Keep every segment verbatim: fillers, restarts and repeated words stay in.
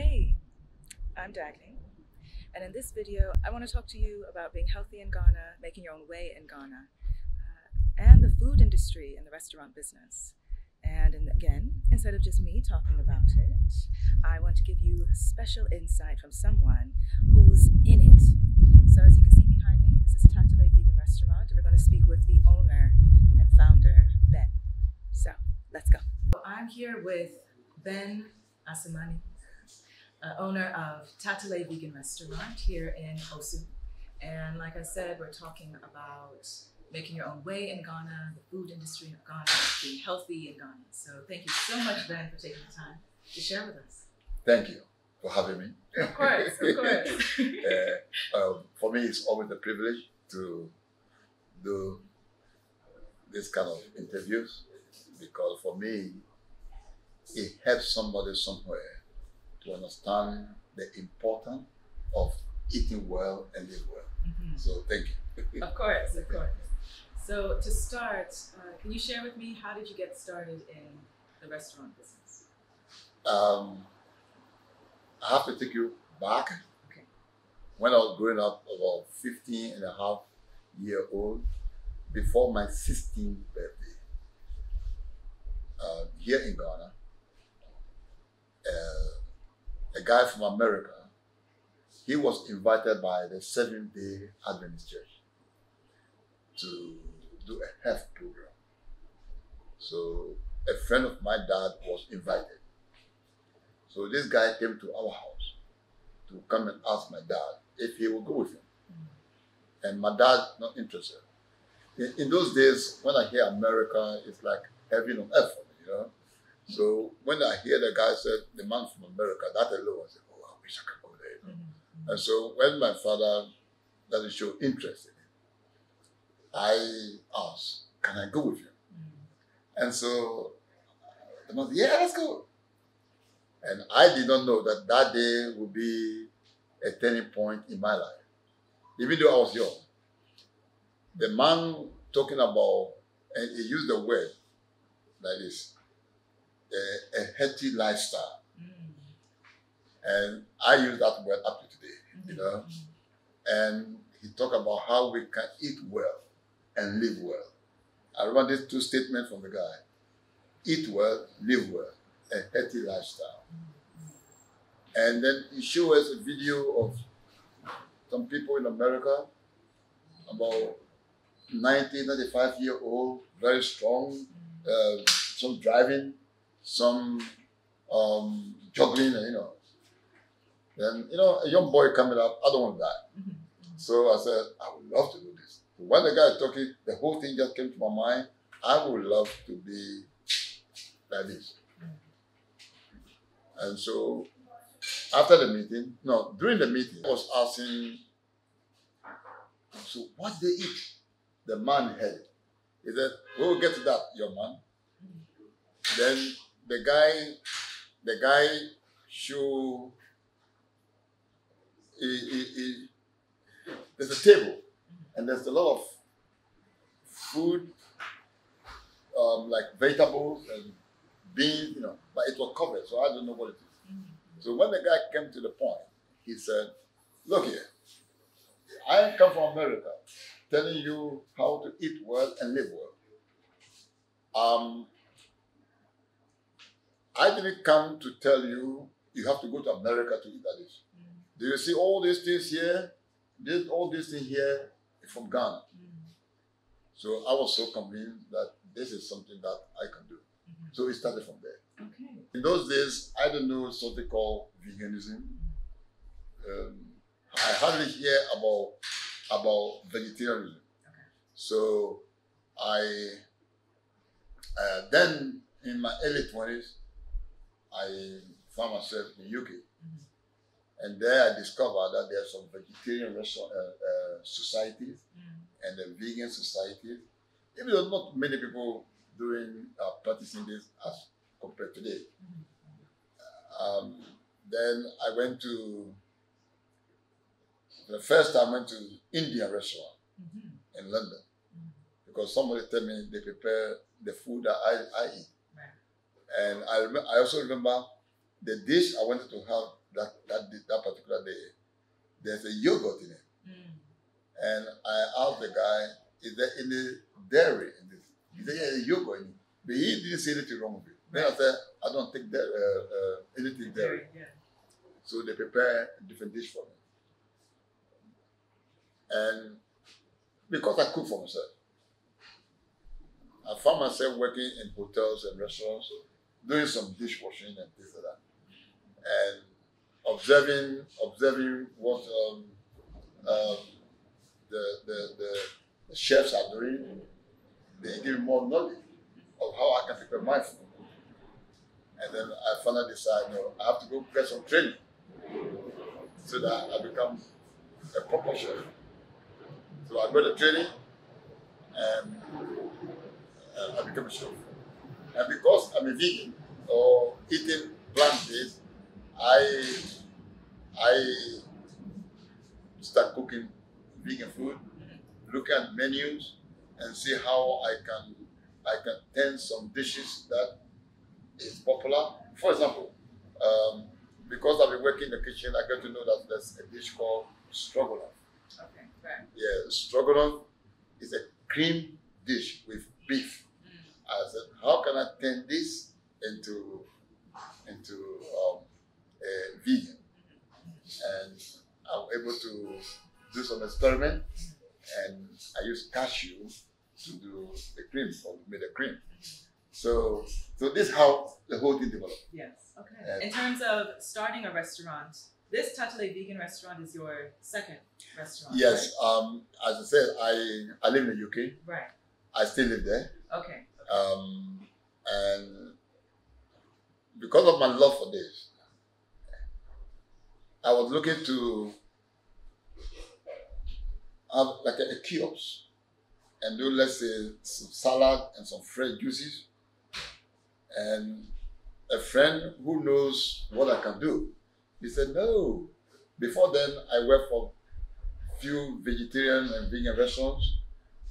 Hey, I'm Dagny, and in this video I want to talk to you about being healthy in Ghana, making your own way in Ghana, uh, and the food industry and the restaurant business. And in the, again, instead of just me talking about it, I want to give you special insight from someone who's in it. So as you can see behind me, this is Tatale Vegan Restaurant, and we're going to speak with the owner and founder, Ben. So, let's go. So I'm here with Ben Asamani, Uh, owner of Tatale Vegan Restaurant here in Osu. And like I said, we're talking about making your own way in Ghana, the food industry in Ghana, being healthy in Ghana. So thank you so much, Ben, for taking the time to share with us. Thank you for having me. Of course, of course. uh, um, for me, it's always a privilege to do this kind of interviews, because for me, it helps somebody somewhere to understand the importance of eating well and live well. Mm-hmm. So thank you. Of course, of course. So to start, uh, can you share with me, how did you get started in the restaurant business? Um, I have to take you back. Okay. When I was growing up, about fifteen and a half year old, before my sixteenth birthday, uh, here in Ghana, uh, a guy from America, he was invited by the Seventh-day Adventist Church to do a health program. So a friend of my dad was invited. So this guy came to our house to come and ask my dad if he would go with him. Mm-hmm. And my dad not interested. In, in those days, when I hear America, it's like heaven on earth for me, you know? So when I hear the guy said, the man from America, that alone, I said, oh, I wish I could go there. You know? Mm-hmm. And so when my father doesn't show interest in it, I asked, can I go with him? Mm-hmm. And so the man said, yeah, let's go. And I did not know that that day would be a turning point in my life. Even though I was young, the man talking about, and he used the word like this, A, a healthy lifestyle. Mm. And I use that word up to today, you know. Mm. And he talked about how we can eat well and live well. I remember these two statements from the guy. Eat well, live well, a healthy lifestyle. Mm. And then he showed us a video of some people in America, about ninety, ninety-five year old, very strong, uh, some driving, some um, juggling, you know. Then, you know, a young boy coming up, I don't want that. Mm-hmm. So I said, I would love to do this. When the guy took it, the whole thing just came to my mind. I would love to be like this. And so after the meeting, no, during the meeting, I was asking, so what they eat? The man had it. He said, we'll get to that, young man. Then the guy, the guy show, he, he, he, there's a table and there's a lot of food, um, like vegetables and beans, you know, but it was covered, so I don't know what it is. Mm-hmm. So when the guy came to the point, he said, look here, I come from America telling you how to eat well and live well. Um, I didn't come to tell you, you have to go to America to eat that dish. Mm. Do you see all these things here? This, all these things here from Ghana. Mm. So I was so convinced that this is something that I can do. Mm-hmm. So it started from there. Okay. In those days, I didn't know something called veganism. Um, I hardly hear about, about vegetarianism. Okay. So I, uh, then in my early twenties, I found myself in the U K, mm-hmm. and there I discovered that there are some vegetarian restaurant, uh, uh, societies, mm-hmm. and the vegan societies. Even though not many people doing uh, practicing this as compared to today. Mm-hmm. um, then I went to the first time I went to Indian restaurant, mm-hmm. in London, mm-hmm. because somebody told me they prepare the food that I, I eat. And I, I also remember the dish I wanted to have there's a yogurt in it. Mm. And I asked the guy, is there any dairy in this? He said, yeah, yogurt in it. But he didn't see anything wrong with it. Right. Then I said, I don't take that, uh, uh, anything dairy. Yeah. So they prepare a different dish for me. And because I cook for myself, I found myself working in hotels and restaurants, doing some dishwashing and things like that. And observing, observing what um, um, the, the, the chefs are doing, they give more knowledge of how I can prepare my food. And then I finally decided, no, I have to go get some training so that I become a proper chef. So I got the training and uh, I became a chef. And because I'm a vegan or eating plant-based, I, I start cooking vegan food, look at menus and see how I can, I can turn some dishes that is popular. For example, um, because I've been working in the kitchen, I got to know that there's a dish called stroganoff. Okay, right. Yeah, stroganoff is a cream dish with beef. Mm. I said, how can I turn this into, into um, a vegan? And I was able to do some experiment, and I used cashew to do the cream, or made a cream. So, so this is how the whole thing developed. Yes, okay. And in terms of starting a restaurant, this Tatale Vegan Restaurant is your second restaurant. Yes, right? um, as I said, I, I live in the U K. Right. I still live there. Okay. Um, and because of my love for this, I was looking to have like a, a kiosk and do, let's say, some salad and some fresh juices. And a friend who knows what I can do, he said, no. Before then, I worked for a few vegetarian and vegan restaurants.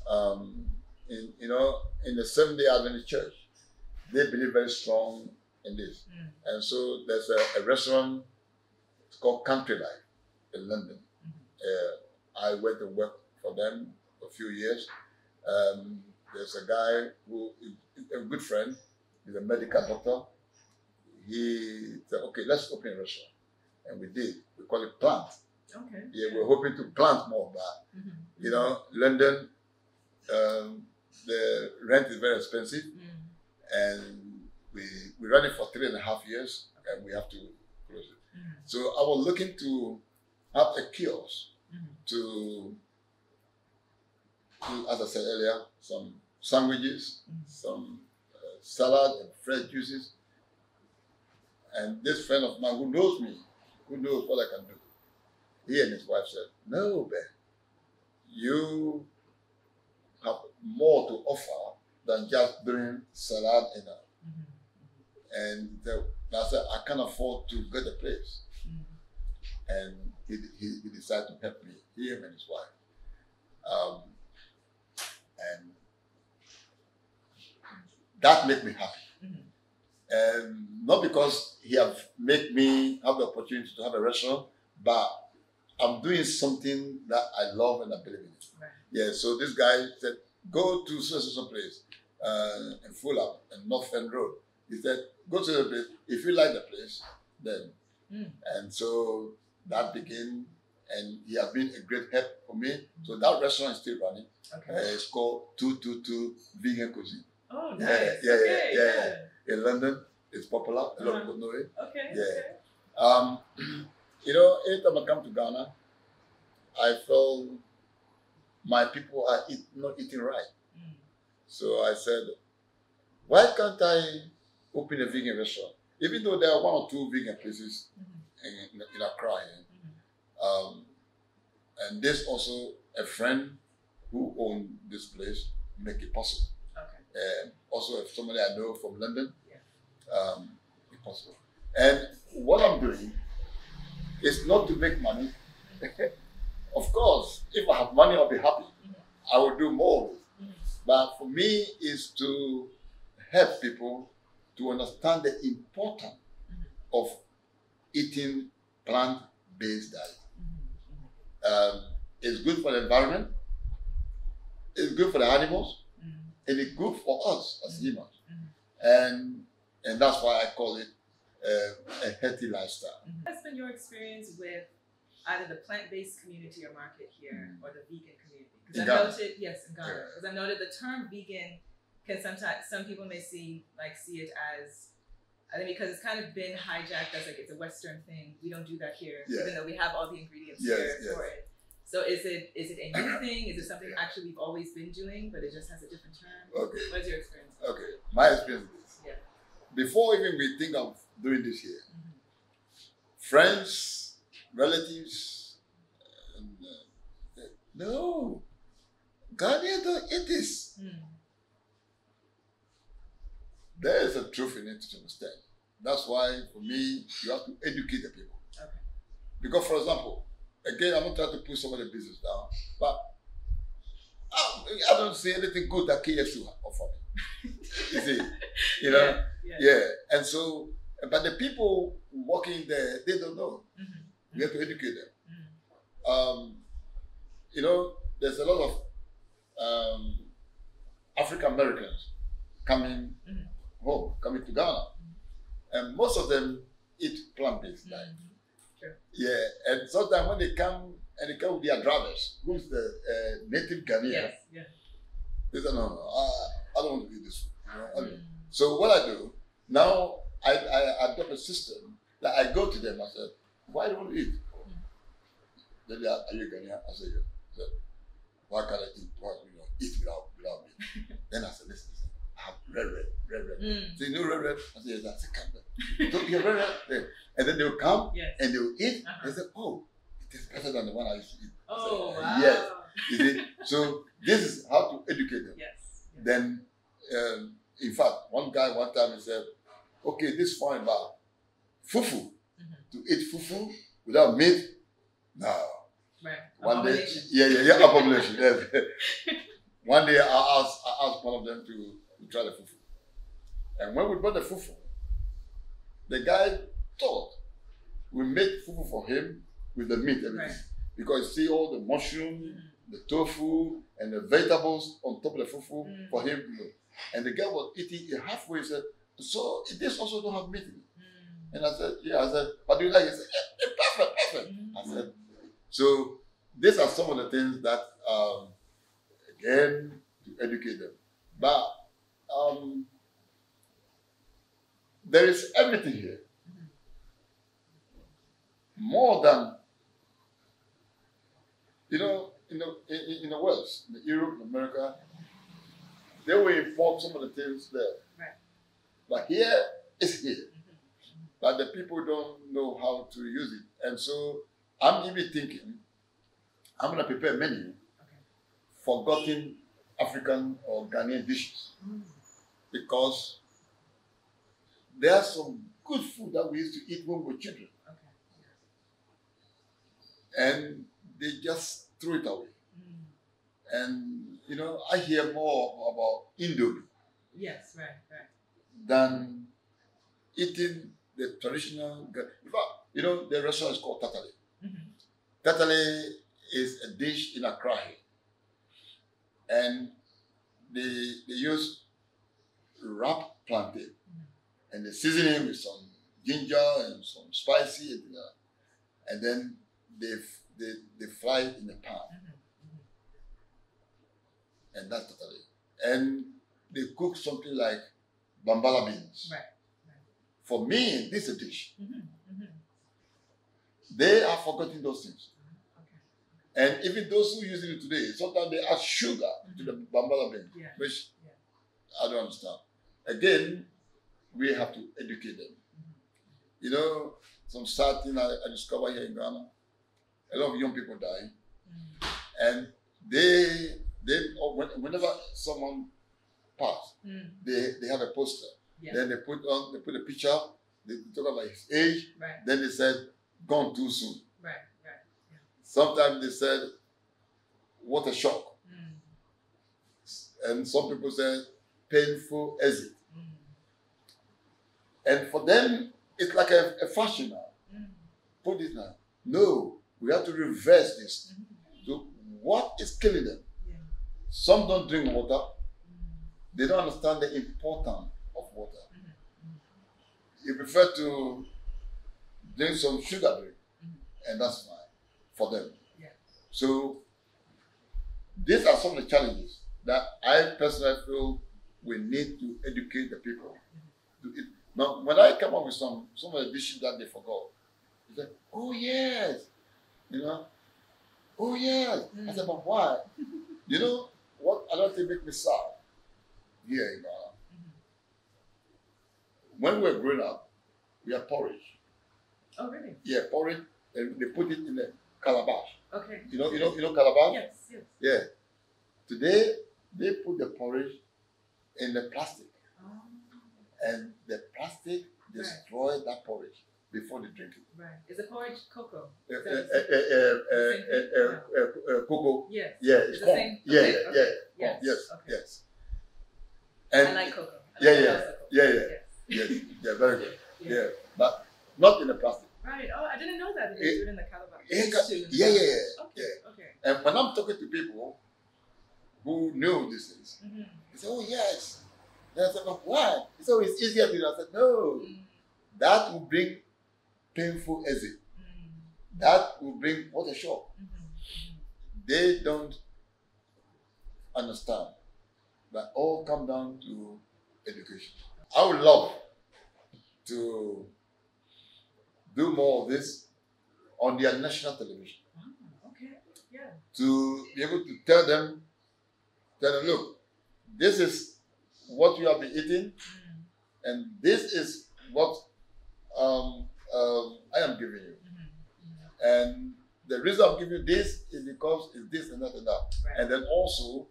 Um, in, you know, in the Seventh-day Adventist Church, they believe very strong in this. Mm. And so there's a, a restaurant, it's called Country Life in London. Mm-hmm. uh, I went to work for them a few years. Um, there's a guy who, a good friend, he's a medical doctor. He said, okay, let's open a restaurant. And we did. We call it Plant. Okay. Yeah, we're hoping to plant more of that. Mm-hmm. You know, London, um, the rent is very expensive. Mm. And we, we ran it for three and a half years, and we have to close it. So I was looking to have a kiosk mm-hmm. to, to, as I said earlier, some sandwiches, mm-hmm. some uh, salad and fresh juices. And this friend of mine who knows me, who knows what I can do, he and his wife said, no, Ben, you have more to offer than just doing salad and that. Mm-hmm. And the, I said, I can't afford to get a place. And he, he, he decided to help me, him and his wife. Um, and that made me happy. Mm-hmm. And not because he have made me have the opportunity to have a restaurant, but I'm doing something that I love and I believe in. Right. Yeah, so this guy said, go to some place uh, in Fulham and North End Road. He said, go to the place. If you like the place, then. Mm. And so that began, and he has been a great help for me. Mm-hmm. So that restaurant is still running. Okay. Uh, it's called two two two Vegan Cuisine. Oh, nice. Yeah, yeah, okay, yeah, yeah, yeah, yeah. In London, it's popular. A lot of people know it. Okay. Yeah. Okay. Um, you know, anytime I come to Ghana, I felt my people are eat, not eating right. Mm. So I said, why can't I open a vegan restaurant? Even though there are one or two vegan places mm-hmm. in, in Accra, yeah? Mm-hmm. um, and there's also a friend who owned this place, make it possible. Okay. And also somebody I know from London, yeah. um, make it possible. And what I'm doing is not to make money. Of course, if I have money, I'll be happy. Mm-hmm. I will do more. Mm-hmm. But for me, is to help people to understand the importance mm-hmm. of eating plant-based diet. Mm-hmm. um, it's good for the environment, it's good for the animals, mm-hmm. and it's good for us as humans. Mm-hmm. And and that's why I call it uh, a healthy lifestyle. What's been your experience with either the plant-based community or market here, mm-hmm. or the vegan community? Because I noted, yes, in Ghana, because yeah. I noted the term vegan can sometimes, some people may see, like, see it as, I think because it's kind of been hijacked as like it's a Western thing. We don't do that here, yes. even though we have all the ingredients yes, here yes. for it. So is it is it a new thing? Is it something yeah. actually we've always been doing, but it just has a different term? Okay. What is your experience? Okay, my experience is this. Yeah. Before even we think of doing this here, mm-hmm. friends, relatives, and, uh, no, Ghanaians don't eat this. Mm. There is a truth in it to understand. That's why, for me, you have to educate the people. Okay. Because, for example, again, I'm not trying to put somebody's business down, but I, I don't see anything good that K F C offer me. You see, you know, yeah, yeah. yeah. And so, but the people working there, they don't know. Mm-hmm. We have to educate them. Mm-hmm. Um, you know, there's a lot of um, African Americans coming. Mm-hmm. home, coming to Ghana, mm-hmm. and most of them eat plant-based mm-hmm. diet. Sure. Yeah, and sometimes when they come and they come with their drivers, who's the uh, native Ghanaian, yes. yeah. they say, no, no, I, I don't want to eat this food. You know? mm-hmm. I mean, so what I do, now I, I adopt a system that I go to them, I said, why do you want to eat? Mm-hmm. Then they are, are you Ghanaian? I said, yeah. Why can't I eat, why, you know, eat without, without me? Then I said, listen, listen. I have red, red, red, red. Mm. So you know red, red? I said, yes, that's a camera. So you have red, red, red. And then they'll come yes. and they'll eat. Uh-huh. They say, oh, it is better than the one I used to eat. Oh, so, wow. Yes. You see? So this is how to educate them. Yes. Then, um, in fact, one guy one time he said, okay, this is fine, but fufu, mm-hmm. to eat fufu without meat, no. Right. One day, yeah, yeah, yeah, abomination. Yes. One day I asked, I asked one of them to We tried the fufu. And when we bought the fufu, the guy thought we made fufu for him with the meat, everything. Right. Because you see all the mushroom, mm. the tofu, and the vegetables on top of the fufu mm. for him. And the guy was eating it halfway. He said, so this also don't have meat in it. Mm. And I said, yeah, I said, but do you like it? He said, yeah, perfect, perfect. Mm. I said, so these are some of the things that, um, again, to educate them. But Um, there is everything here, more than, you know, in the, in, in the West, in Europe, in America, they will import some of the things there. Right. But here, it's here. But the people don't know how to use it. And so I'm even thinking, I'm going to prepare a menu for forgotten African or Ghanaian dishes. Mm. Because there are some good food that we used to eat when we were children. Okay. And they just threw it away. Mm. And, you know, I hear more about Indomie. Yes, right, right. Than eating the traditional. In fact, you know, the restaurant is called Tatale. Mm-hmm. Tatale is a dish in Accra. And they, they use wrapped plantain, mm-hmm. and they season it with some ginger and some spicy, and, uh, and then they, they, they fry it in the pan. Mm-hmm. And that's totally it. And they cook something like bambala beans. Right. Right. For me, this is a dish. Mm-hmm. Mm-hmm. They are forgetting those things. And even those who use it today, sometimes they add sugar mm-hmm. to the bambala bean, yeah. which yeah. I don't understand. Again, we have to educate them. Mm-hmm. You know, some sad thing I, I discovered here in Ghana, a lot of young people die. Mm-hmm. And they, they whenever someone passed, mm-hmm. they, they have a poster. Yeah. Then they put on, they put a picture, they talk about his age, right. then they said, gone too soon. Right. Sometimes they said, what a shock. Mm. And some people said, painful exit. Mm. And for them, it's like a, a fashion now. Mm. Put it now. No, We have to reverse this. So what is killing them? Yeah. Some don't drink water. They don't understand the importance of water. You prefer to drink some sugar drink, and that's fine for them. Yeah. So these are some of the challenges that I personally feel we need to educate the people. Now, when I come up with some some of the dishes that they forgot, they say, "Oh yes," you know. Oh yes. Mm. I said, but why? You know what? I don't think make me sad here in Ghana. Mm. When we were growing up, we had porridge. Oh really? Yeah, porridge, and they put it in a calabash. Okay. You know, you know, you know calabash. Yes, yes. Yeah. Today they put the porridge in the plastic, oh. and the plastic destroys right. that porridge before they drink it. Right. Is the porridge cocoa? Cocoa. Yes. Yeah. It's the corn. Same? Yeah, okay. yeah, yeah. Okay. Yes. Yes. Okay. Yes. And I like cocoa. I yeah, like yeah. cocoa. yeah, yeah, yeah, yeah, yeah. Very good. Yeah. yeah, but not in the plastic. Right. Oh, I didn't know that they do it in the calabash. Yeah, yeah, yeah. Okay. Yeah. Okay. And when I'm talking to people who know these things, mm -hmm. they say, "Oh yes." And I said, "But why?" It's always easier to do. I said, "No, mm. that will bring." Painful exit. Mm. That will bring what a shock. Mm -hmm. They don't understand. That all come down to education. I would love to do more of this on their national television. Oh, okay. Yeah. To be able to tell them, tell them, look, this is what you have been eating, mm. and this is what um Um, I am giving you. Mm-hmm. And the reason I'm giving you this is because it's this and that and that. Right. And then also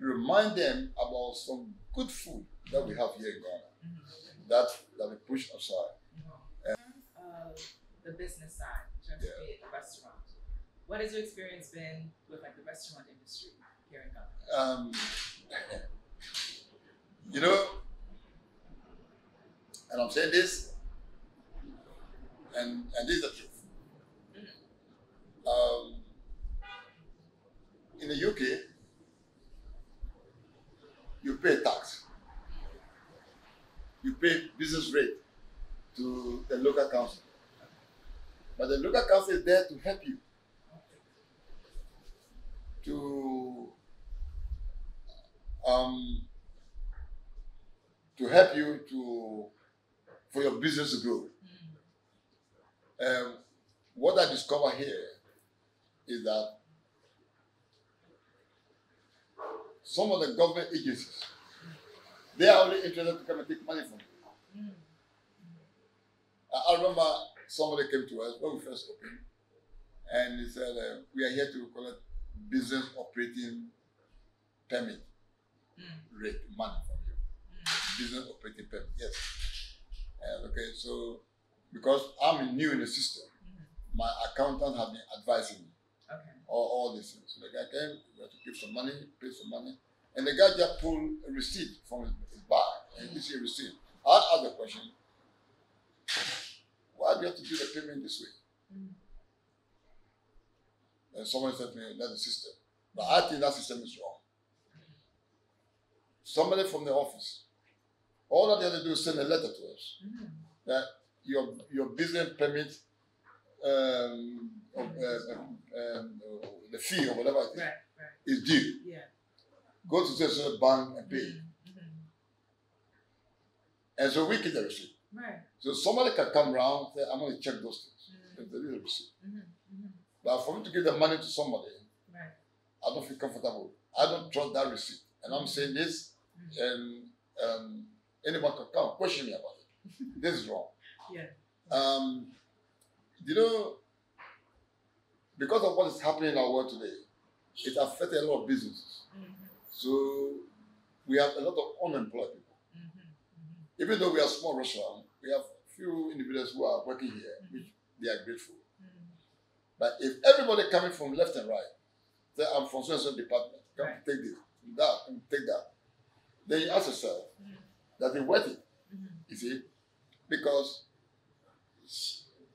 remind them about some good food that we have here in Ghana mm-hmm. that, that we push aside. Mm-hmm. And, uh, the business side, in terms yeah. of the restaurant, what has your experience been with like the restaurant industry here in Ghana? Um, you know, and I'm saying this, And, and this is the truth. Um, in the U K, you pay tax. You pay business rate to the local council. But the local council is there to help you to um, to help you to for your business to grow. Um, what I discover here is that some of the government agencies, they are only interested to come and take money from you. Mm. I, I remember somebody came to us when we first opened and he said, uh, we are here to collect business operating permit mm. rate money from you. Mm. Business operating permit, yes. Uh, okay, so because I'm new in the system, mm-hmm. my accountant had been advising me okay. all, all these things. So the guy came, we had to give some money, pay some money, and the guy just pulled a receipt from his, his bag, mm-hmm. and this is a receipt. I asked the question, why do you have to do the payment this way? Mm-hmm. And someone said to me, that's the system. But I think that system is wrong. Somebody from the office, all that they had to do is send a letter to us mm-hmm. that Your, your business permit, um, uh, um, um, the fee or whatever it is, right, right. is due. Yeah. Go to the bank and pay. Mm-hmm. And so we get the receipt. Right. So somebody can come around and say, I'm going to check those things. Mm-hmm. There is a receipt. Mm-hmm. Mm-hmm. But for me to give the money to somebody, right. I don't feel comfortable. I don't trust that receipt. And I'm saying this, mm-hmm. and um, anyone can come question me about it. This is wrong. Yeah. Um, you know, because of what is happening in our world today, it affected a lot of businesses. Mm-hmm. So we have a lot of unemployed people. Mm-hmm. Mm-hmm. Even though we are a small restaurant, we have few individuals who are working here, mm-hmm. which they are grateful. Mm-hmm. But if everybody coming from left and right, say, I'm from social department, come right. take this, that, and take that, then you ask yourself, mm-hmm. that they worth it, mm-hmm. you see? Because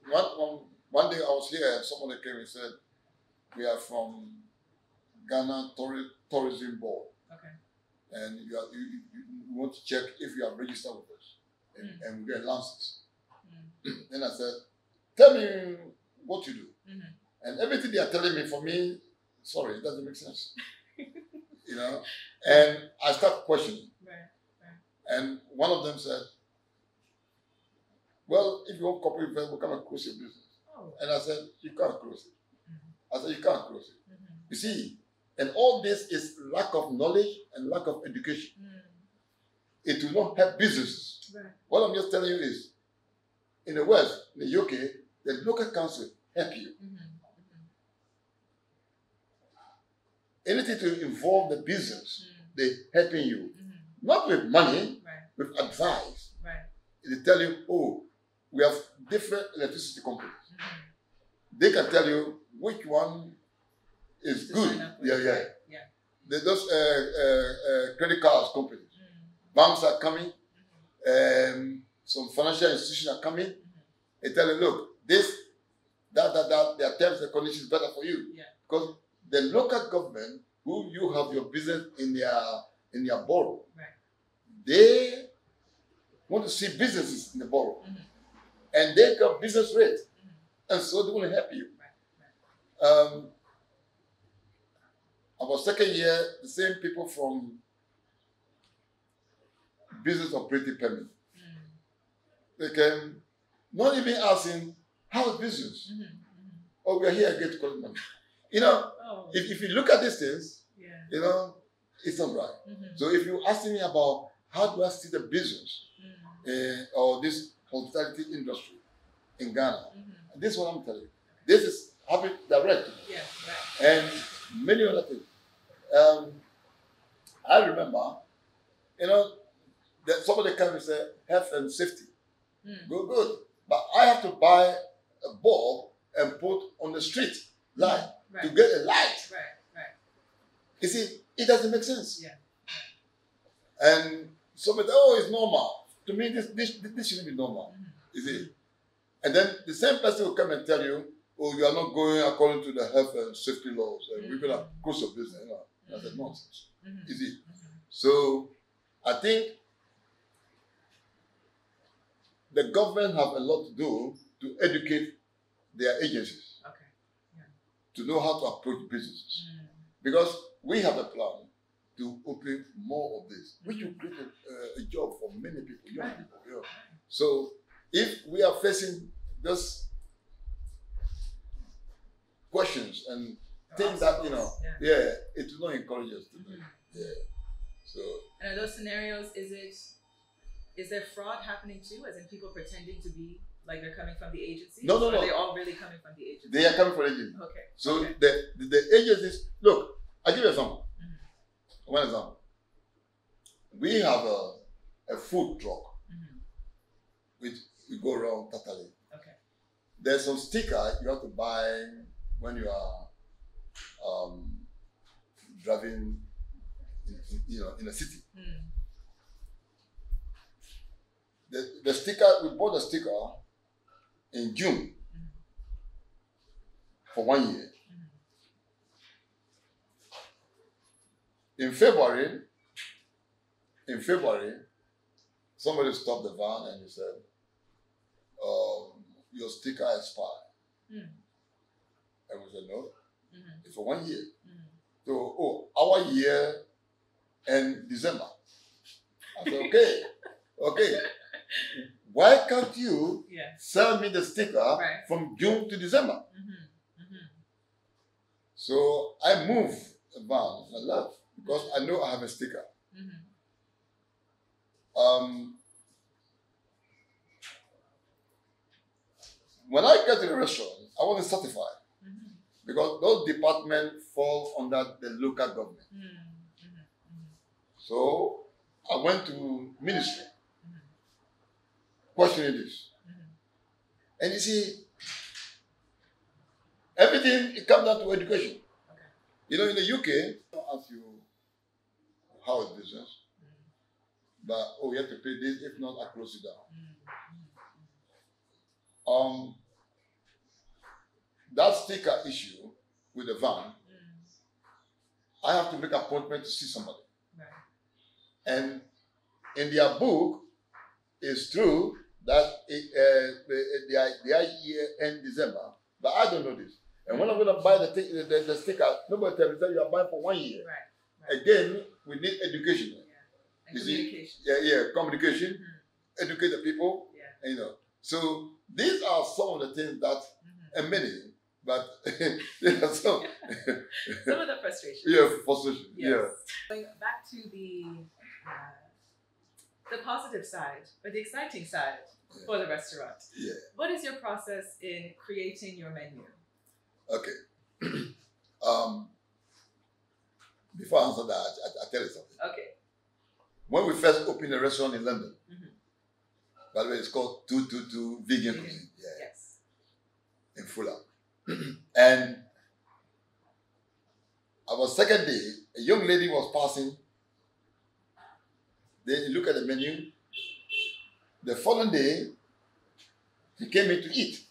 One, one, One day I was here and somebody came and said, we are from Ghana Tour Tourism Board. Okay. And you, are, you, you want to check if you are registered with us. And, mm. and we get lances. Mm. Then I said, tell me what you do. Mm-hmm. And everything they are telling me, for me, sorry, it doesn't make sense. You know? And I start questioning. Right, right. And one of them said, well, if you want corporate events, we cannot close your business. Oh. And I said, you can't close it. Mm-hmm. I said, you can't close it. Mm-hmm. You see, and all this is lack of knowledge and lack of education. Mm. It will not help businesses. Right. What I'm just telling you is, in the West, in the U K, the local council help you. Mm-hmm. Mm-hmm. Anything to involve the business, mm. they're helping you. Mm-hmm. Not with money, right. with advice. Right. They tell you, oh, we have different electricity companies. Mm-hmm. They can tell you which one is good. Yeah, yeah, yeah. They, those uh, uh, uh, credit cards companies, mm-hmm. banks are coming, mm-hmm. um, some financial institutions are coming. Mm-hmm. They tell you, look, this, that, that, that, their terms and conditions better for you. Yeah. Because the local government, who you have your business in their in their borough, right. they want to see businesses in the borough, mm-hmm. and they got business rate, mm-hmm. and so they want to help you. Right. Right. Um, About second year, the same people from business operating permit. Mm. They came, not even asking, how's business? Mm-hmm. Mm-hmm. Oh, we're here again to collect money. You know, oh. if, if you look at these things, yeah. you know, it's not right. Mm-hmm. So if you're asking me about how do I see the business mm-hmm. uh, or this hospitality industry in Ghana, mm-hmm. this is what I'm telling you. This is happening directly. Yeah, right. And many other things. Um, I remember, you know, that somebody came and said, health and safety. Mm. Good, good. But I have to buy a bulb and put on the street light mm. right. to get a light. Right, right. You see, it doesn't make sense. Yeah. And somebody said, oh, it's normal. To me, this, this, this shouldn't be normal. Mm. You see? And then the same person will come and tell you, oh, you are not going according to the health and safety laws, and we're going to close your business. You know, that's mm-hmm. nonsense. Mm-hmm. Is it? Mm-hmm. So, I think the government have a lot to do to educate their agencies okay. yeah. to know how to approach businesses, mm-hmm. because we have a plan to open more of this, which will create a, a job for many people, young right. people. You know. So, if we are facing this questions and oh, things that, you know, yeah. yeah, it will not encourage us to do it. Mm-hmm. Yeah. So. And are those scenarios, is it, is there fraud happening too, as in people pretending to be, like they're coming from the agency? No, no, or no. Are they all really coming from the agency? They are coming from the agency. Okay. So okay. The, the, the agencies, look, I'll give you an example. Mm-hmm. One example. We have a, a food truck, mm-hmm. which we go around Tatale. Okay. There's some sticker you have to buy when you are um, driving, in, in, you know, in a city. Mm. The, the sticker, we bought a sticker in June mm. for one year. Mm. In February, in February, somebody stopped the van and he said, um, your sticker expired. Mm. And we said, no, mm-hmm. it's for one year. Mm-hmm. So, oh, our year and December. I said, okay, okay. Why can't you yeah. sell me the sticker right. from June to December? Mm-hmm. Mm-hmm. So I moved the van, I left, because I know I have a sticker. Mm-hmm. Um, when I get to the restaurant, I wasn't satisfied. Because those departments fall under the local government. Mm, mm, mm. So I went to ministry, mm. questioning this. Mm. And you see, everything, it comes down to education. Okay. You know, in the U K, I don't ask you how is business, mm. but oh, you have to pay this, if not, I close it down. Mm. Um, that sticker issue with the van, yes. I have to make an appointment to see somebody. Right. And in their book, it's true that it, uh, their, their year end December, but I don't know this. And when I'm going to buy the, the, the, the sticker, nobody tells me you are buying for one year. Right. Right. Again, we need education. Yeah. You see? Yeah, yeah, communication, mm-hmm. educate the people. Yeah. You know. So these are some of the things that mm-hmm. amazing, but yeah, so some of the frustration. Yeah, frustration. Yes. Yeah. Going back to the uh, the positive side, but the exciting side yeah. for the restaurant. Yeah. What is your process in creating your menu? Okay. um, before I answer that, I, I tell you something. Okay. When we first opened a restaurant in London, mm-hmm. by the way, it's called two two two Vegan Cuisine. Yeah. Yes. In Fulham. And our second day, a young lady was passing. Then you look at the menu. The following day, she came in to eat.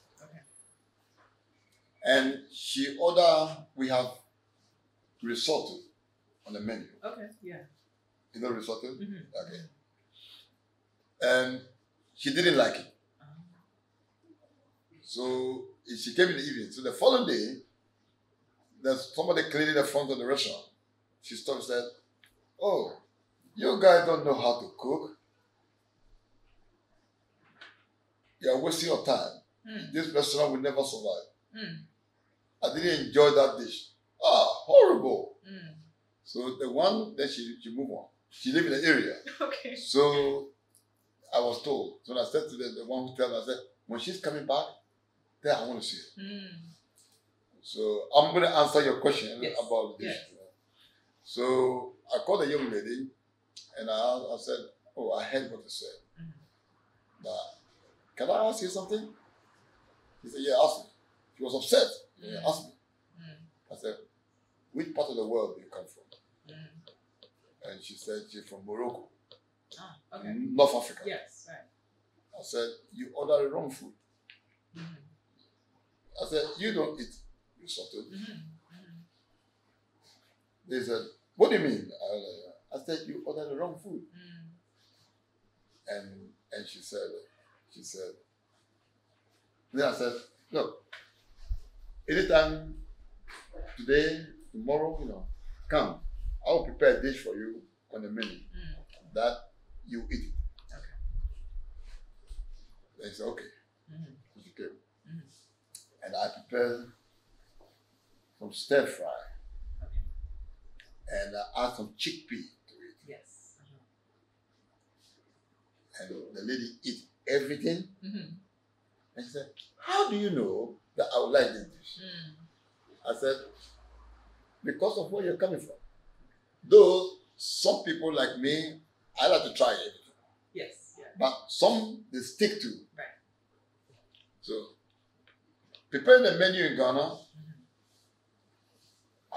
And she ordered, we have risotto on the menu. Okay, yeah. You know risotto? Mm-hmm. Okay. And she didn't like it. Uh-huh. So she came in the evening. So the following day, there's somebody cleaning the front of the restaurant. She stopped and said, "Oh, you guys don't know how to cook. You're wasting your time. Mm. This restaurant will never survive." Mm. I didn't enjoy that dish. Ah, horrible. Mm. So the one, then she, she moved on. She lived in the area. Okay. So I was told. So I said to the, the one who told me, I said, when she's coming back, then I want to see her. Mm. So I'm going to answer your question yes. about the dish. Yes. So I called a young lady and I, I said, "Oh, I heard what you said. Mm. But can I ask you something?" He said, "Yeah, ask me." She was upset. She mm. asked me. Mm. I said, "Which part of the world do you come from?" Mm. And she said, "She's from Morocco." Ah, okay. North Africa. Yes, right. I said, "You ordered the wrong food." Mm-hmm. I said, "You don't eat risotto." Mm-hmm. Mm-hmm. They said, "What do you mean?" I, I said, "You ordered the wrong food." Mm. And and she said, she said, then I said, "Look, anytime, today, tomorrow, you know, come. I will prepare a dish for you on the menu mm. that you eat it." Okay. They said, "Okay." Mm. She came. Mm. And I prepared some stir fry. Okay. And I add some chickpea to it. Yes. Uh-huh. And the lady ate everything. Mm-hmm. And she said, "How do you know that I would like this dish?" Mm. I said, "Because of where you're coming from. Though some people like me, I like to try everything. Yes. Yeah. But some they stick to." Right. So preparing the menu in Ghana, mm-hmm.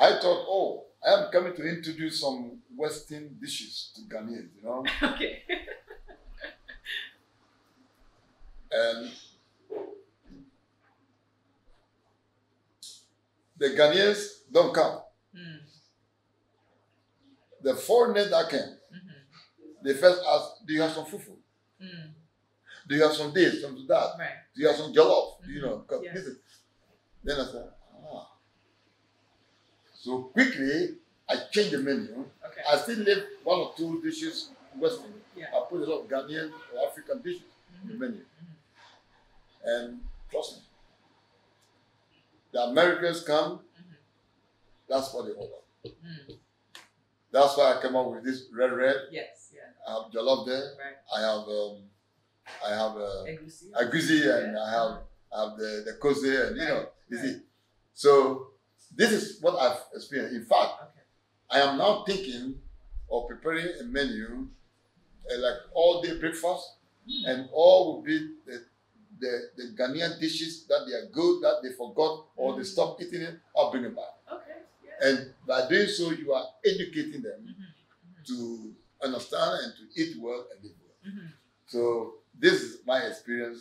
I thought, "Oh, I am coming to introduce some Western dishes to Ghanaians, you know." Okay. And the Ghanaians don't come. Mm. The foreigners that came, mm-hmm. they first asked, "Do you have some fufu? Mm. Do you have some this, some that? Right. Do you have some jollof?" Mm-hmm. You know, yeah. this is. Then I said, "Ah." So quickly, I changed the menu. Okay. I still left one or two dishes Western. Yeah. I put a lot of Ghanaian or African dishes mm-hmm. in the menu. Mm-hmm. And trust me, the Americans come, mm-hmm. that's what they order. Mm-hmm. That's why I came up with this red red. Yes, yeah. I have jollof there. Right. I have um, I have uh, egusi, egusi yeah. and I have I have the the kose and right. you know, you right. see. So this is what I've experienced. In fact, okay. I am now thinking of preparing a menu uh, like all day breakfast, mm. and all will be the, The, the Ghanaian dishes that they are good, that they forgot, or mm-hmm. they stopped eating it, I'll bring it back. Okay. Yeah. And by doing so, you are educating them mm-hmm. to understand and to eat well and live well. Mm-hmm. So this is my experience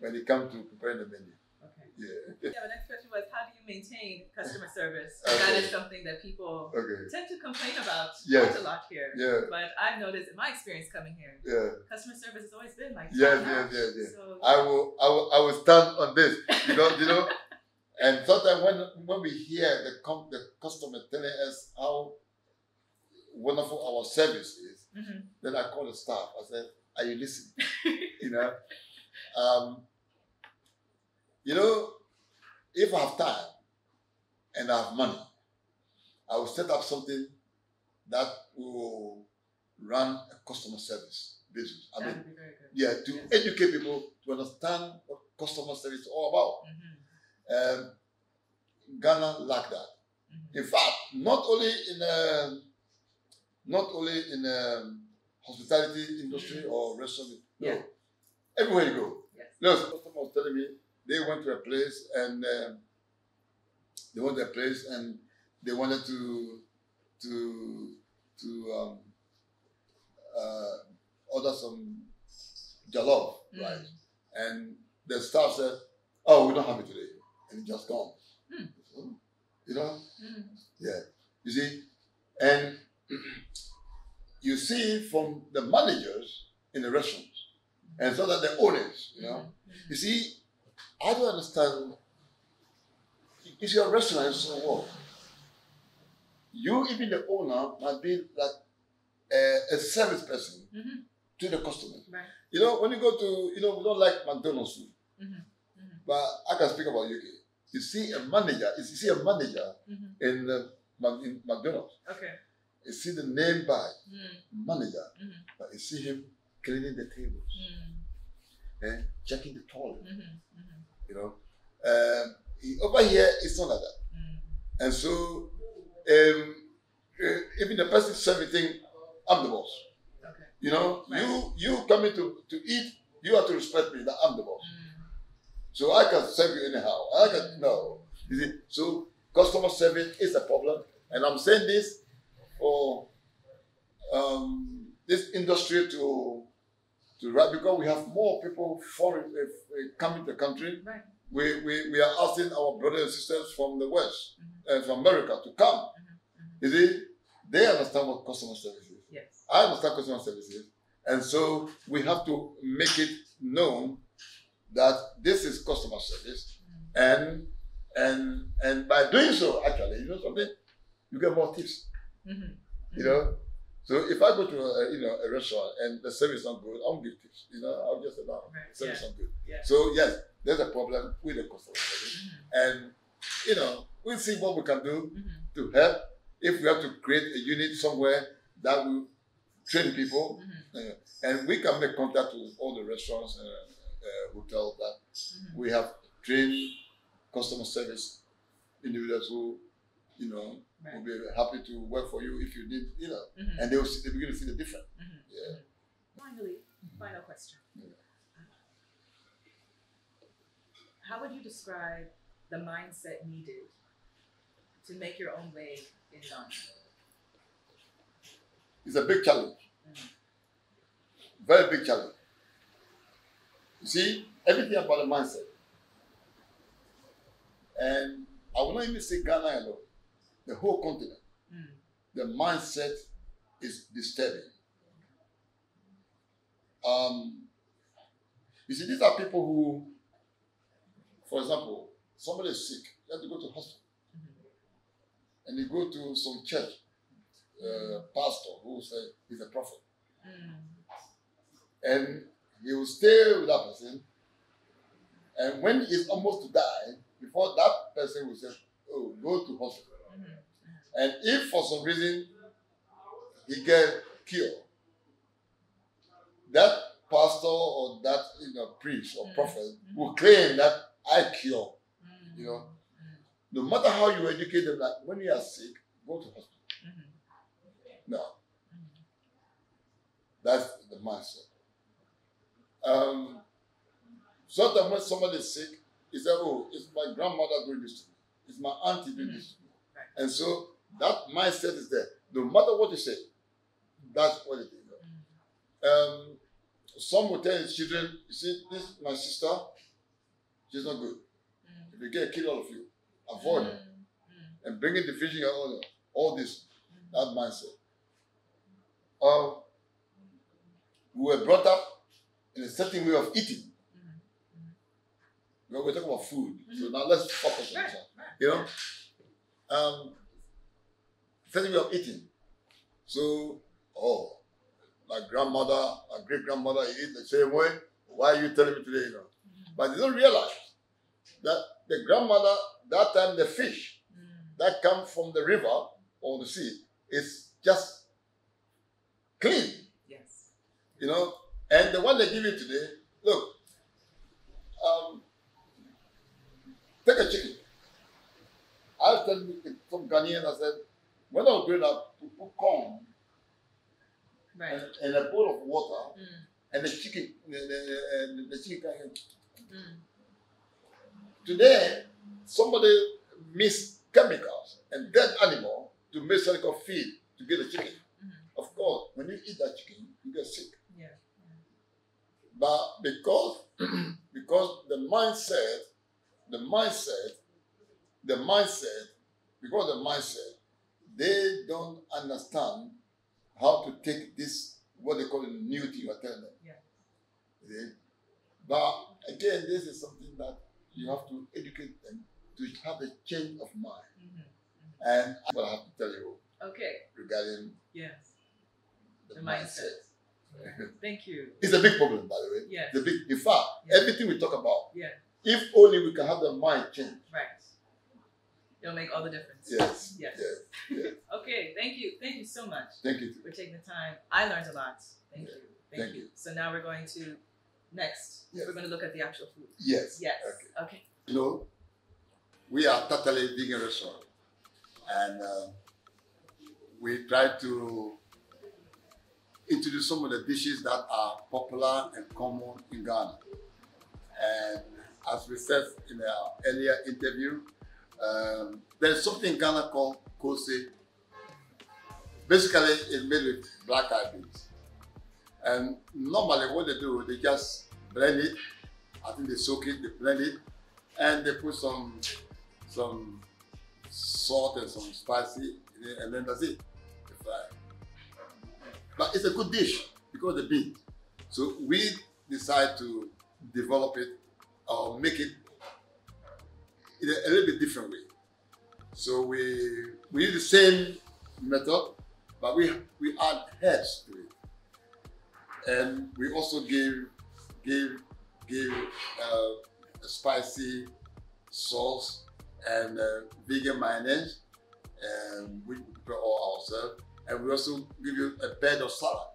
when it comes to preparing the menu. Okay. Yeah. Yeah, my next question was, maintain customer service. Okay. That is something that people okay. tend to complain about yes. a lot here. Yeah. But I've noticed in my experience coming here, yeah. customer service has always been like yes, that. Yes, yes, yes. So, I will, I will, I will stand on this. You know, you know. And sometimes when when we hear the com the customer telling us how wonderful our service is, mm-hmm. then I call the staff. I said, "Are you listening?" You know. Um, you know, if I have time and I have money, I will set up something that will run a customer service business. I mean, yeah, to yes. educate people to understand what customer service is all about. Mm-hmm. Um, Ghana lack that. Mm-hmm. In fact, not only in um, not only in um, hospitality industry mm-hmm. or restaurant, no, yeah. everywhere you go. Yes. No, someone was telling me they went to a place and um, they went to a place and they wanted to to to um, uh, order some jollof, mm-hmm. right? And the staff said, "Oh, we don't have it today." And just gone, mm. you know. Mm. Yeah, you see, and you see from the managers in the restaurants, and so that the owners, you know, mm. you see, I don't understand. It's your restaurant, it's your work. You, even the owner, might be like a, a service person mm -hmm. to the customer. Right. You know, when you go to, you know, we don't like McDonald's food, mm -hmm. but I can speak about U K. You see a manager, you see a manager mm-hmm. in, uh, in McDonald's. Okay. You see the name by mm. manager, mm-hmm. but you see him cleaning the tables mm. and checking the toilet. Mm-hmm. Mm-hmm. You know, um, he, over here it's not like that. Mm. And so, um, even the person serving, I'm the boss. Okay. You know, right. you you coming to to eat, you have to respect me that I'm the boss. Mm. So I can serve you anyhow. I can no. You see, so customer service is a problem, and I'm saying this for um, this industry to to right because we have more people foreign uh, coming to the country. Right. We we we are asking our brothers and sisters from the West and mm-hmm. uh, from America to come. Mm-hmm. You see, they understand what customer service is. Yes. I understand customer service is, and so we have to make it known that this is customer service, mm. and and and by doing so, actually, you know something, you get more tips. Mm-hmm. Mm-hmm. You know, so if I go to a, you know a restaurant and the service is not good, I won't give tips. You know, I'll just say no, right. service yeah. not good. Yeah. So yes, there's a problem with the customer service, mm-hmm. and you know we'll see what we can do mm-hmm. to help. If we have to create a unit somewhere that will train people, mm-hmm. you know, and we can make contact with all the restaurants. Uh, Uh, hotel that mm-hmm. we have trained customer service individuals who, you know, right. will be happy to work for you if you need, you know, mm-hmm. and they will see, they begin to see the difference. Mm-hmm. Yeah. Finally, mm-hmm. final question. Yeah. How would you describe the mindset needed to make your own way in Ghana? It's a big challenge. Mm-hmm. Very big challenge. You see, everything about the mindset. And I will not even say Ghana alone, the whole continent. Mm. The mindset is disturbing. Um, you see, these are people who, for example, somebody is sick, they have to go to hospital. Mm-hmm. And they go to some church, uh, pastor who says he's a prophet. Mm. And he will stay with that person, and when he's almost to die, before that person will say, "Oh, go to hospital." Mm-hmm. And if for some reason he gets cured, that pastor or that you know priest or prophet mm-hmm. will claim that I cured. Mm-hmm. You know, no matter how you educate them, that when you are sick, go to hospital. Mm-hmm. No, mm-hmm. that's the mindset. Um, sometimes when somebody is sick, he says, "Oh, it's my grandmother doing this to me. It's my auntie doing this to me." And so that mindset is there. No matter what you say, that's what it is. Um, some will tell his children, "You see, this my sister, she's not good. If you get killed, all of you, afford it. And bringing division, all, all this, that mindset. Um, we were brought up in a certain way of eating. We're talking about food, so now let's focus on that. You know, um, certain way of eating. So, oh, my grandmother, my great grandmother ate the same way. Why are you telling me today? You know, but they don't realize that the grandmother that time the fish that come from the river or the sea is just clean. Yes. You know, and the one they give you today, look. Um, Take a chicken. I was telling some Ghanaian, I said, when I was growing up, we put corn right. and, and a bowl of water, mm. and the chicken, the, the, the, the chicken. Mm. Today, somebody mixed chemicals and dead animal to make some feed to get a chicken. Mm. Of course, when you eat that chicken, you get sick. Yeah. But because, because the mindset The mindset, the mindset, because of the mindset, they don't understand how to take this, what they call a new thing, I tell them. Yeah. See? But again, this is something that you have to educate them to have a change of mind. Mm-hmm. Mm-hmm. And I will have to tell you okay. regarding yes. the, the mindset. mindset. Thank you. It's a big problem, by the way. Yes. The big, in fact, yes. everything we talk about. Yeah. If only we can have the mind change. Right. It'll make all the difference. Yes. Yes. yes, yes. Okay. Thank you. Thank you so much. Thank you. For taking the time. I learned a lot. Thank yeah. you. Thank, Thank you. you. So now we're going to, next, yes. we're going to look at the actual food. Yes. Yes. Okay. okay. You know, we are Tatale Vegan Restaurant. And uh, we try to introduce some of the dishes that are popular and common in Ghana. And as we said in our earlier interview, um, there's something in Ghana called kose. Basically, it's made with black-eyed beans. And normally what they do, they just blend it. I think they soak it, they blend it, and they put some, some salt and some spicy, and then that's it. They fry. But it's a good dish because of the beans. So we decide to develop it or make it in a, a little bit different way. So we we use the same method, but we we add herbs to it, and we also give give give uh, a spicy sauce and uh, vegan mayonnaise, and we prepare all ourselves, and we also give you a bed of salad.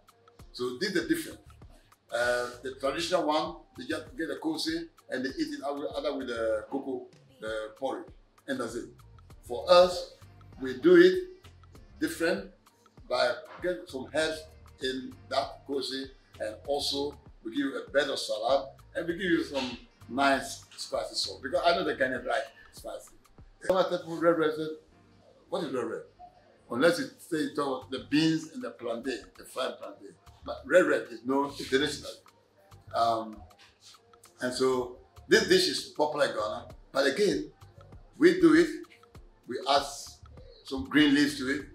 So these are different. Uh, the traditional one, they just get a kose and they eat it either with the cocoa, the porridge, and that's it. For us, we do it different by getting some herbs in that kose, and also we give you a bed of salad, and we give you some nice spicy sauce, because I know they kind of like spicy. When I tell red red, what is red red? Unless you say the beans and the plantain, the fried plantain. But red red is known internationally. Um, and so this dish is popular in Ghana, but again, we do it, we add some green leaves to it,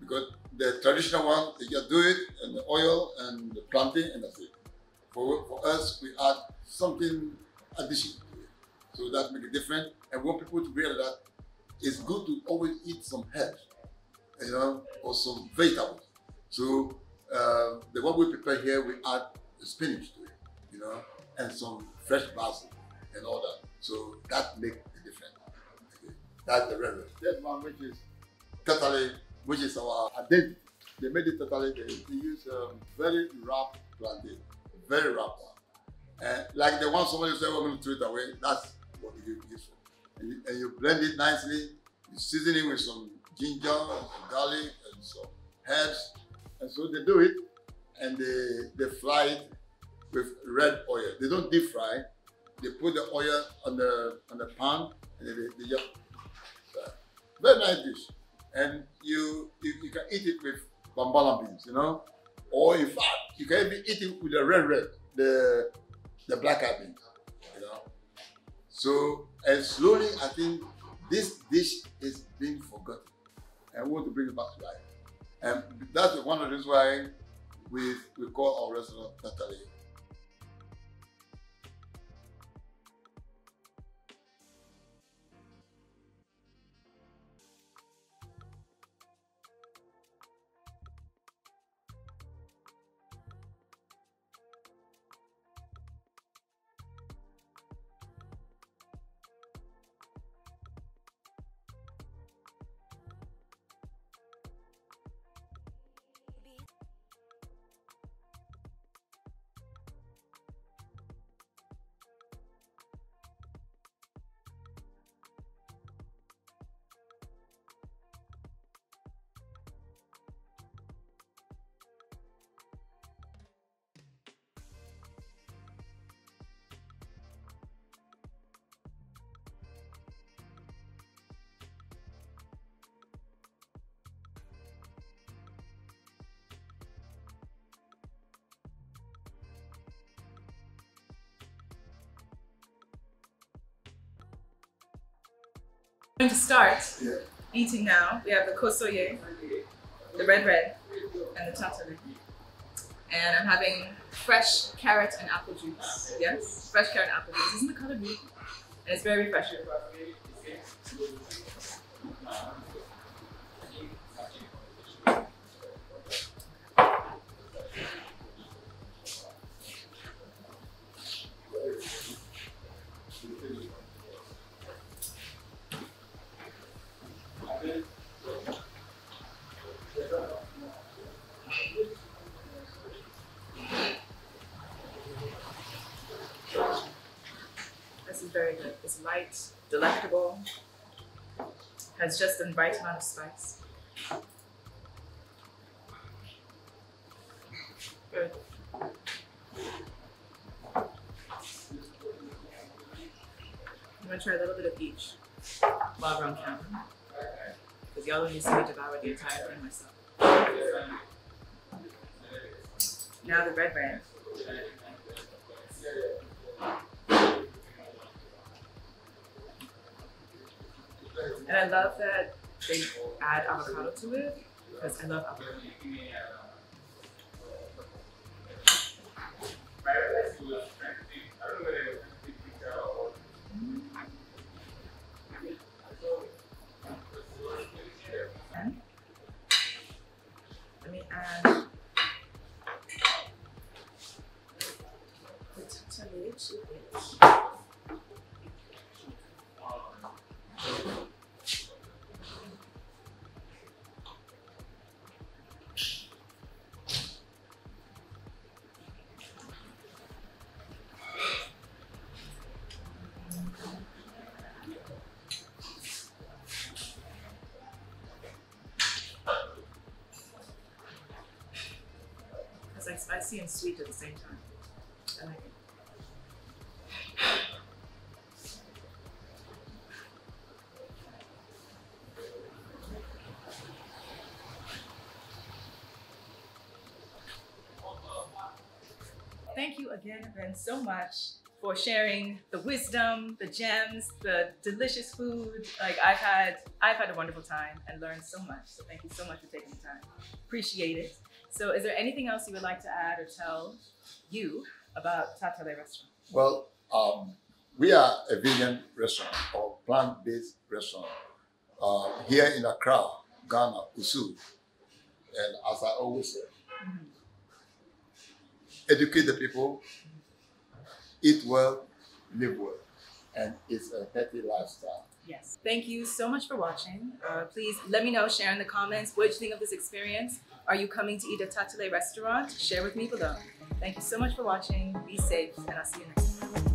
because the traditional one, they just do it, and the oil and the plantain, and that's it. For, for us, we add something additional to it. So that makes it different, and we want people to realize that it's good to always eat some herbs, you know, or some vegetables. So Uh, the one we prepare here, we add spinach to it, you know, and some fresh basil and all that. So that makes a difference. Okay. That's the red red. That one, which is Tatale, which is our identity. They made it Tatale. They, they use a very rough plantain, very rough one. And like the one somebody said, we're going to throw it away, that's what you use for. And you, and you blend it nicely, you season it with some ginger, and some garlic, and some herbs. And so they do it, and they, they fry it with red oil. They don't deep fry. They put the oil on the on the pan, and they, they just fry. Very nice dish. And you, you you can eat it with bambala beans, you know, or in fact you can even eat it with the red red, the the black-eyed beans, you know. So and slowly I think This dish is being forgotten. And we want to bring it back to life. And that's one of the reasons why we, we call our restaurant Tatale. We're going to start yeah. eating now. We have the kosoye, the red bread, and the tatale. And I'm having fresh carrot and apple juice. Yes, fresh carrot and apple juice. Isn't the color beautiful? And it's very refreshing. Very good. It's light, delectable, has just the right amount of spice. Good. I'm going to try a little bit of each while we're on camera, because y'all don't need to see me devour the entire thing myself. So, now the red brand. And I love that they add avocado to it, because I love avocado. Okay. Let me add the tatale to it. Like spicy and sweet at the same time. I like it. Thank you again, Ben, so much for sharing the wisdom, the gems, the delicious food. Like I've had, I've had a wonderful time and learned so much. So thank you so much for taking the time. Appreciate it. So is there anything else you would like to add or tell you about Tatale Restaurant? Well, um, we are a vegan restaurant or plant-based restaurant uh, here in Accra, Ghana, Osu. And as I always say, mm-hmm. educate the people, eat well, live well, and it's a healthy lifestyle. Yes. Thank you so much for watching. Uh, please let me know, share in the comments, what you think of this experience. Are you coming to eat at Tatale Restaurant? Share with me below. Thank you so much for watching. Be safe, and I'll see you next time.